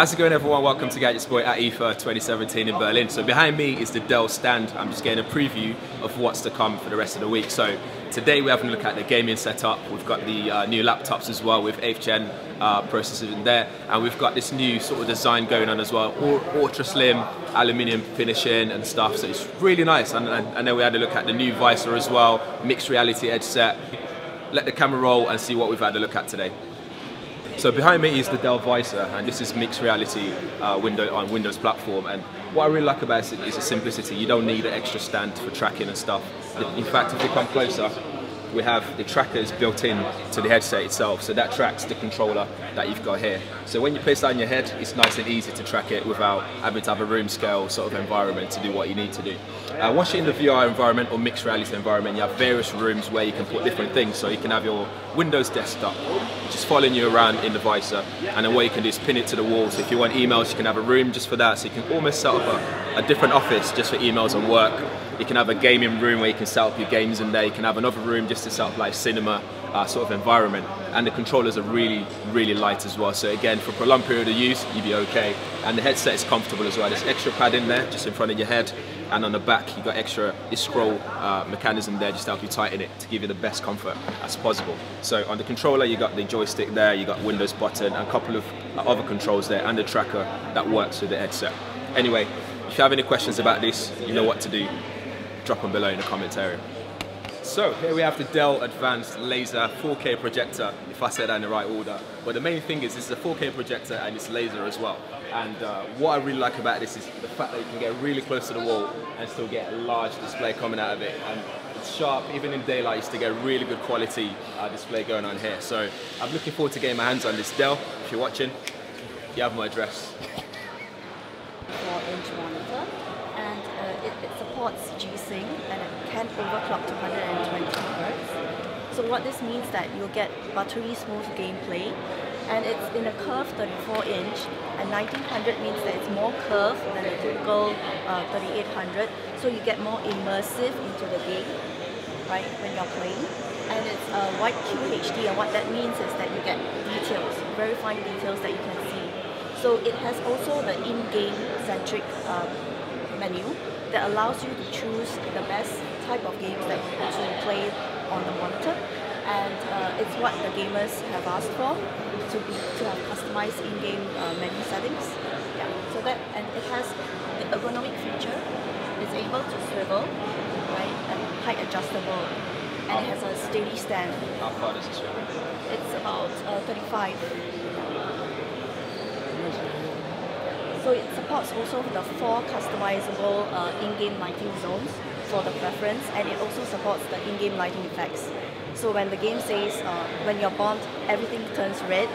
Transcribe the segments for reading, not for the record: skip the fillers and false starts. How's it going, everyone? Welcome to GadgetsBoy at IFA 2017 in Berlin. So behind me is the Dell stand. I'm just getting a preview of what's to come for the rest of the week. So today we're having a look at the gaming setup. We've got the new laptops as well with 8th gen processors in there. And we've got this new sort of design going on as well, ultra slim, aluminium finishing and stuff. So it's really nice. And then we had a look at the new Visor as well, mixed reality headset. Let the camera roll and see what we've had a look at today. So behind me is the Dell Visor, and this is mixed reality on Windows platform. And what I really like about it is the simplicity. You don't need an extra stand for tracking and stuff. In fact, if you come closer, we have the trackers built in to the headset itself. So that tracks the controller that you've got here. So when you place that on your head, it's nice and easy to track it without having to have a room scale sort of environment to do what you need to do. Once you're in the VR environment or mixed reality environment, you have various rooms where you can put different things. So you can have your Windows desktop, just following you around in the Visor. And then what you can do is pin it to the wall. So if you want emails, you can have a room just for that. So you can almost set up a different office just for emails and work. You can have a gaming room where you can set up your games in there. You can have another room just to set up like cinema sort of environment. And the controllers are really, really light as well. So again, for a prolonged period of use, you'd be okay. And the headset is comfortable as well. There's extra pad in there, just in front of your head. And on the back, you've got extra scroll mechanism there just to help you tighten it to give you the best comfort as possible. So on the controller, you got the joystick there, you got Windows button, and a couple of other controls there, and the tracker that works with the headset. Anyway, if you have any questions about this, you know what to do. Drop them below in the comment area. So here we have the Dell Advanced Laser 4K Projector, if I said that in the right order. But the main thing is this is a 4K projector and it's laser as well. And what I really like about this is the fact that you can get really close to the wall and still get a large display coming out of it. And it's sharp, even in daylight, you still get really good quality display going on here. So I'm looking forward to getting my hands on this. Dell, if you're watching, you have my address. 4-inch monitor, and it supports G-Sync, and it can overclock to 120 Hz. So what this means that you'll get buttery smooth gameplay, and it's in a curved 34-inch, and 1900 means that it's more curved than a typical 3800, so you get more immersive into the game, right, when you're playing. And it's a wide QHD, and what that means is that you get details, very fine details that you can see. So it has also the in-game centric menu that allows you to choose the best type of games that you want to play on the monitor, and it's what the gamers have asked for, to have customized in-game menu settings. Yeah, so that, and it has the ergonomic feature. It's able to swivel, right, and height adjustable, and it has a steady stand. How far does it swivel? It's about 35. So it supports also the 4 customizable in-game lighting zones for the preference, and it also supports the in-game lighting effects. So when the game says, when you're bombed, everything turns red,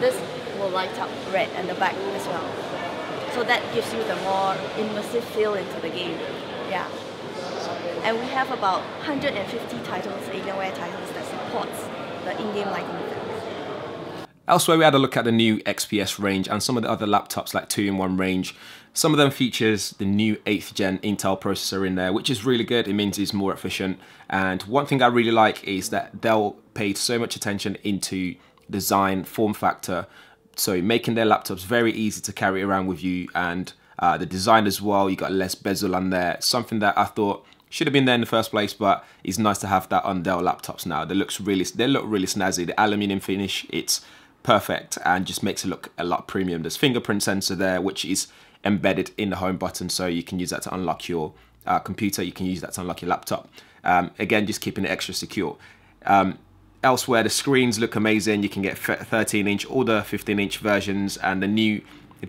this will light up red and the back as well. So that gives you the more immersive feel into the game. Yeah. And we have about 150 titles, Alienware titles, that supports the in-game lighting effects. Elsewhere, we had a look at the new XPS range and some of the other laptops like 2-in-1 range. Some of them features the new 8th gen Intel processor in there, which is really good. It means it's more efficient. And one thing I really like is that Dell paid so much attention into design, form factor, so making their laptops very easy to carry around with you, and the design as well. You got less bezel on there, something that I thought should have been there in the first place, but it's nice to have that on Dell laptops now. They look really snazzy. The aluminium finish, it's perfect and just makes it look a lot premium. There's fingerprint sensor there, which is embedded in the home button, so you can use that to unlock your computer. You can use that to unlock your laptop. Again, just keeping it extra secure. Elsewhere, the screens look amazing. You can get 13-inch or the 15-inch versions, and the new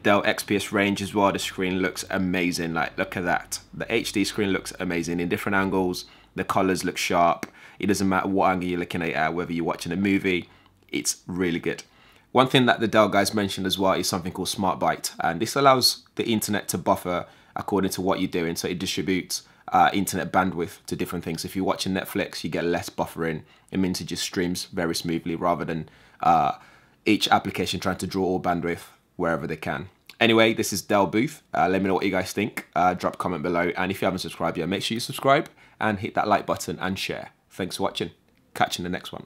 Dell XPS range as well. The screen looks amazing. Like, look at that. The HD screen looks amazing in different angles. The colors look sharp. It doesn't matter what angle you're looking at, whether you're watching a movie. It's really good. One thing that the Dell guys mentioned as well is something called Smartbyte, and this allows the internet to buffer according to what you're doing. So it distributes internet bandwidth to different things. If you're watching Netflix, you get less buffering. It means it just streams very smoothly rather than each application trying to draw all bandwidth wherever they can. Anyway, this is Dell Booth. Let me know what you guys think. Drop a comment below, and if you haven't subscribed yet, make sure you subscribe and hit that like button and share. Thanks for watching. Catch you in the next one.